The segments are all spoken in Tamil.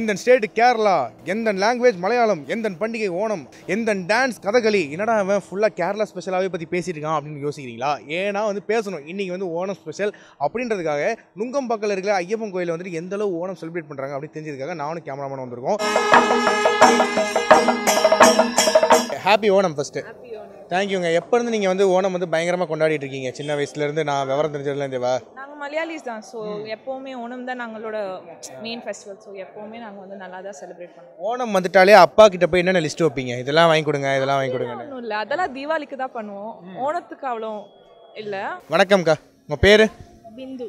In the state Kerala, in the language Malayalam, in the Pandike Onam, in the dance Kathakali, in a full of Kerala special, but the Pacing up in Yosila, Yena, and the person ending when the Onam special, up into the Gaga, Nunkam Bakalagla, Ayam Goylandri, Yendalo, Onam celebrate Pandanga, Tinjaga, now cameraman on the go. Happy Onam first. Thank you. When you வந்து பயங்கரமா கொண்டாடிட்டு இருக்கீங்க சின்ன வயசுல இருந்து நான் விவரம் தெரிஞ்சதுல இருந்தேவா நாங்க மலையாளிஸ் தான் சோ எப்பவுமே ஓணம் தான் நம்மளோட மெயின் ஃபெஸ்டிவல் சோ எப்பவுமே நாங்க வந்து நல்லா தான் सेलिब्रेट பண்ணுவோம் ஓணம் வந்துட்டாலே அப்பா கிட்ட போய் என்ன லிஸ்ட் வைப்பீங்க இதெல்லாம் வாங்கி கொடுங்க இதெல்லாம் வாங்கி கொடுங்க ஒண்ணும் இல்ல அதெல்லாம் தீபாவளிக்கு தான் பண்ணுவோம் ஓணத்துக்கு அவ்ளோ இல்ல வணக்கம்க்கா உங்க பேரு பிந்து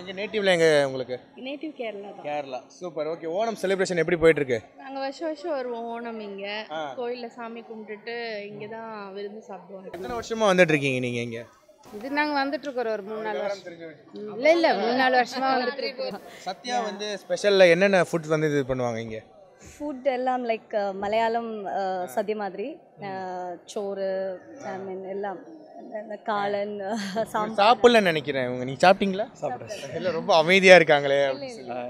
இங்க நேட்டிவ்ல எங்க உங்களுக்கு நேட்டிவ் கேரளா தான் Kerala super okay Onam celebration எப்படி போயிட்டு இருக்கு நாங்க வருஷம் வருஷம் வருவோம் ஓணம் இங்க கோயில்ல சாமி கும்பிட்டுட்டு இங்க தான் விருந்து சாப்பிடுவோம் எத்தனை வருஷமா வந்துட்டு இருக்கீங்க நீங்க இங்க இது நாங்க வந்துட்டு இருக்கோம் ஒரு 3-4 வருஷம் இல்ல இல்ல 3-4 வருஷமா வந்துட்டு இருக்கோம் சத்யா வந்து ஸ்பெஷல்ல என்னென்ன ஃபுட் வந்து இது பண்ணுவாங்க இங்க ஃபுட் எல்லாம் லைக் மலையாளம் சத்ய மாதிரி சோறு ஐ மீன் எல்லாம் காலன் சாம்பார் சாப்பிடல நினைக்கிறேன் இவங்க நீங்க சாப்பிட்டீங்களா சாப்பிட்டேன் இல்ல ரொம்ப அமைதியா இருக்காங்களே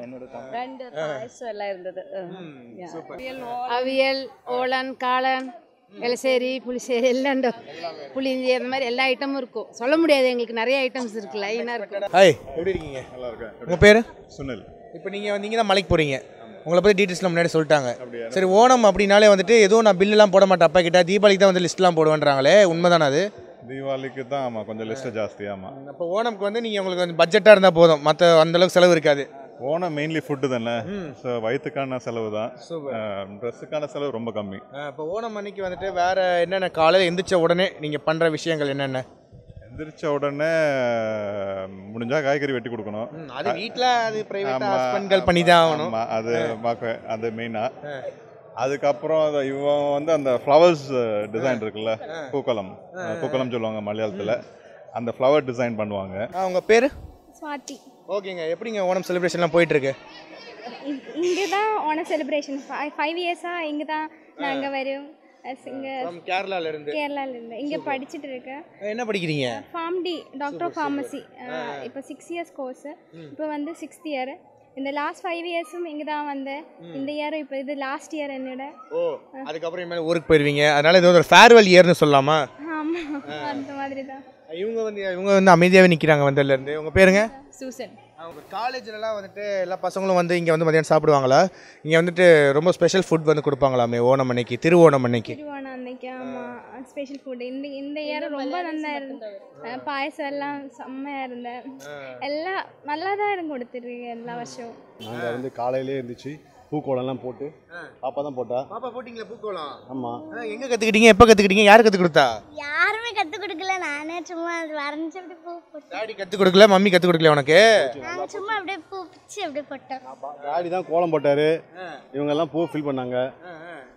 என்னோட ரெண்டு பாயசம் எல்லாம் இருந்தது அவியல் ஓலன் காலன் எலசேரி புளிசேரி எல்லாம்ண்டோ புளிஞ்சி அந்த மாதிரி எல்லா ஐட்டமும் இருக்கும் சொல்ல முடியாது உங்களுக்கு நிறைய ஐட்டம்ஸ் இருக்குல ஏனா இருக்கு ஹாய் எப்படி இருக்கீங்க நல்லா இருக்கேன் உங்க பேரு சுனில் இப்போ நீங்க வந்தீங்கனா மலைக்கு போறீங்க உங்களை பத்தி டீடைல்ஸ்லாம் முன்னாடி சொல்லிட்டாங்க சரி ஓணம் அப்படினாலே வந்துட்டு ஏதோ நான் பில் எல்லாம் போட மாட்டேன் அப்பா கிட்ட தீபாவளிக்கு தான் வந்து லிஸ்ட்லாம் போடுவாங்கறாங்களே உண்மைதானா அது தீபாவளிக்கு தான் ஆமா கொஞ்சம் லிஸ்ட் ஜாஸ்தி ஆமா அப்ப ஓணம்க்கு வந்து நீங்க உங்களுக்கு கொஞ்சம் பட்ஜெட்டா இருந்தா போதும் மத்த அந்த அளவுக்கு செலவு இருக்காது ஓணம் மெயின்லி ஃபுட் தானே சோ வயித்துக்கான செலவு தான் டிரஸ்க்கான செலவு ரொம்ப கம்மி அப்ப ஓணம் அன்னைக்கு வந்துட்டு வேற என்னென்ன காலையில எந்திரிச்ச உடனே நீங்க பண்ற விஷயங்கள் என்னென்ன எந்திரிச்ச உடனே முடிஞ்சா காய்கறி வெட்டி கொடுக்கணும் அது வீட்ல அது பிரைவேட்டா ஹஸ்பண்ட்கள் பண்ணி தான் ஆகணும் அது அது மெயினா அதுக்கப்புறம் இவன் வந்து அந்த ஃப்ளவர்ஸ் டிசைன் இருக்குல்ல பூக்கோலம் பூக்கோலம் சொல்லுவாங்க மலையாளத்தில் அந்த ஃப்ளவர் டிசைன் பண்ணுவாங்க அவங்க பேர் ஸ்வாதி ஓகேங்க எப்படிங்க ஓணம் செலிப்ரேஷன்லாம் போயிட்டுருக்கு இங்கே தான் ஓணம் செலிப்ரேஷன் 5 இயர்ஸாக இங்கே தான் நாங்கள் வரும் கேரளால இருந்து இங்க படிச்சிட்டு இருக்கேன் என்ன படிக்கிறீங்க PharmD டாக்டர் ஆஃப் ஃபார்மசி இப்போ 6 இயர்ஸ் கோர்ஸ் இப்போ வந்து 6th இயர் இந்த லாஸ்ட் 5 இயர்ஸும் இங்க தான் வந்தேன் இந்த இயர் இப்போ இது லாஸ்ட் இயர் என்னோட ஓ அதுக்கு அப்புறம் இனிமே ஊருக்கு போய்டுவீங்க அதனால இது ஒரு ஃபேர்வெல் இயர்னு சொல்லலாமா ஆமா அந்த மாதிரி தான் இவங்க வந்து அமைதியாவே நிக்கறாங்க வந்தல்ல இருந்து உங்க பேருங்க சூசன் அவங்க காலேஜ்ல எல்லாம் வந்துட்டு எல்லா பசங்களும் வந்து இங்க வந்து மதியம் சாப்பிடுவாங்களா இங்க வந்துட்டு ரொம்ப ஸ்பெஷல் ஃபுட் வந்து கொடுப்பாங்களாமே ஓணம் அன்னைக்கு திருவோணம் அன்னைக்கு ஆமா ஸ்பெஷல் ஃபுட் இந்த இயர் ரொம்ப நல்லா இருந்துச்சு பாயசம் எல்லாம் செம்மையா இருந்தது எல்லாம் நல்லா தான் கொடுத்துருக்கு எல்லா வருஷம் நாங்க வந்து காலையிலே இருந்துச்சு பூக்கோளம்லாம் போட்டு பாப்பாதான் போட்டா பாப்பா போட்டிங்களா பூக்கோளம் ஆமா எங்க கத்துக்கிட்டீங்க எப்ப கத்துக்கிட்டீங்க யார் கத்து கொடுத்தா யாருமே கத்து கொடுக்கல நானே சும்மா வரைஞ்சு அப்படியே பூ போட்டேன் டாடி கத்து கொடுக்கல மம்மி கத்து கொடுக்கல உனக்கு நான் சும்மா அப்படியே பூ பிச்சி அப்படியே போட்டேன் டாடி தான் கோலம் போட்டாரு இவங்க எல்லாம் பூ ஃபில் பண்ணாங்க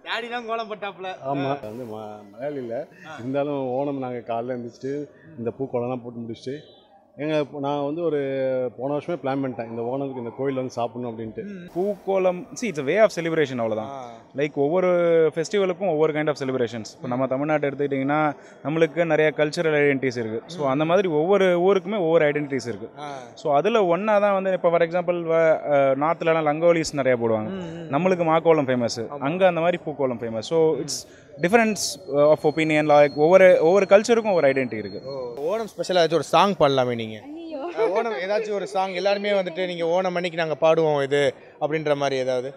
டாடி தான் கோலம் போட்டாப்ல ஆமா வந்து மலையாளி இல்ல இருந்தாலும் ஓணம் நாங்க காலையில எந்திரிச்சிட்டு இந்த பூக்கோளம்லாம் போட்டு முடிச்சிட்டு நான் வந்து ஒரு போன வருஷமே பிளான் பண்ணிட்டேன் இந்த ஓணத்துக்கு இந்த கோயில் வந்து சாப்பிடணும் அப்படின்ட்டு pookalam it's way of celebration அவ்வளோதான் லைக் ஒவ்வொரு ஃபெஸ்டிவலுக்கும் ஒவ்வொரு கைண்ட் ஆஃப் செலிப்ரேஷன்ஸ் இப்போ நம்ம தமிழ்நாட்டை எடுத்துக்கிட்டிங்கன்னா நம்மளுக்கு நிறைய கல்ச்சரல் ஐடென்டிட்டிஸ் இருக்குது ஸோ அந்த மாதிரி ஒவ்வொரு ஊருக்குமே ஒவ்வொரு ஐடென்டிட்டிஸ் இருக்குது ஸோ அதில் ஒன்றா தான் வந்து இப்போ ஃபார் எக்ஸாம்பிள் நார்த்லலாம் லங்கோலிஸ் நிறையா போடுவாங்க நம்மளுக்கு மாக்கோலம் ஃபேமஸ் அங்கே அந்த மாதிரி பூக்கோலம் famous so it's difference of opinion like ஒவ்வொரு கல்ச்சருக்கும் ஒவ்வொரு ஐடென்டிட்டி இருக்குது ஓணம் ஸ்பெஷலாக ஒரு சாங் பண்ணலாமே நீங்கள் ஓணம் ஏதாச்சும் ஒரு சாங் எல்லாருமே வந்துட்டு நீங்கள் ஓணம் அன்னைக்கு நாங்கள் பாடுவோம் இது அப்படின்ற மாதிரி ஏதாவது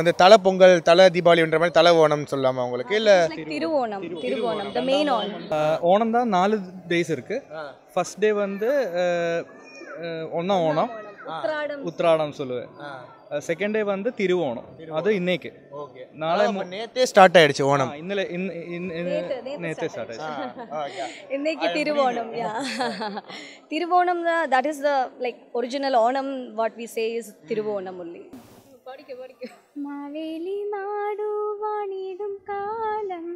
வந்து தலை பொங்கல் தலை தீபாவளின்ற மாதிரி தலை ஓணம்னு சொல்லலாமா உங்களுக்கு இல்லை திருவோணம் தி மெயின் ஓணம் ஓணம் தான் 4 டேஸ் இருக்குது ஃபர்ஸ்ட் டே வந்து ஒன்றாம் ஓணம் உத்ராடம் சொல்லுவேன் செகண்ட் டே வந்து திருவோணம் அது இன்னைக்கு ஓகே நாளை நேத்தே ஸ்டார்ட் ஆயிடுச்சு ஓணம் இன்னைல நேத்தே ஸ்டார்ட் ஆயிடுச்சு இன்னைக்கு Thiruvonam yeah Thiruvonam that is the like original Onam what we say is Thiruvonam only படிக்க மாவேலி நாடு வாணிடும் காலம்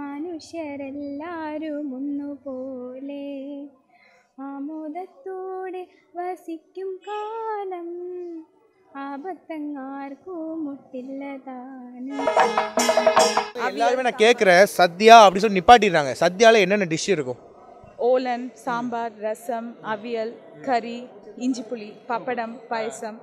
மனுஷரெல்லாரும் ஒன்று போலே ஆமோதத்தோடு வசிக்கும் காலம் எல்லாருமே நான் கேட்குறேன் சத்யா அப்படின்னு சொல்லி நிப்பாட்டிடுறாங்க சத்யாவில் என்னென்ன டிஷ் இருக்கும் ஓலன் சாம்பார் ரசம் அவியல் கறி இஞ்சிப்புளி பப்படம் பாயசம்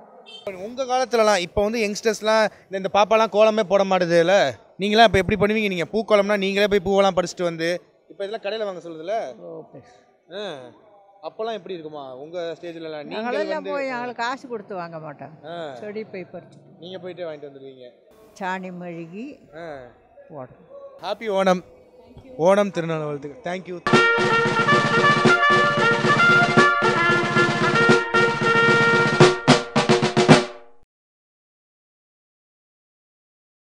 உங்க காலத்துலலாம் இப்போ வந்து யங்ஸ்டர்ஸ்லாம் இந்த பாப்பாலாம் கோலமே போட மாட்டதே இல்ல. நீங்கலாம் இப்போ எப்படி பண்ணுவீங்க நீங்க? பூக்கோலம்னா நீங்களே போய் பூவெல்லாம் பறிச்சிட்டு வந்து இப்போ இதெல்லாம் கடையில வாங்க சொல்றதுல. ஓகே. அப்பலாம் எப்படி இருக்குமா உங்க ஸ்டேஜ்லலாம்? நீங்களே போய் நாங்க காசு கொடுத்து வாங்க மாட்டோம். செடி போய் பறிச்சி நீங்க போய்ட்டே வாங்கிட்டு வந்துடுவீங்க. சாணி மழுகி போடுறோம். ஹேப்பி ஓணம். ஓணம் திருநாள் வாழ்த்துக்கள். Thank you.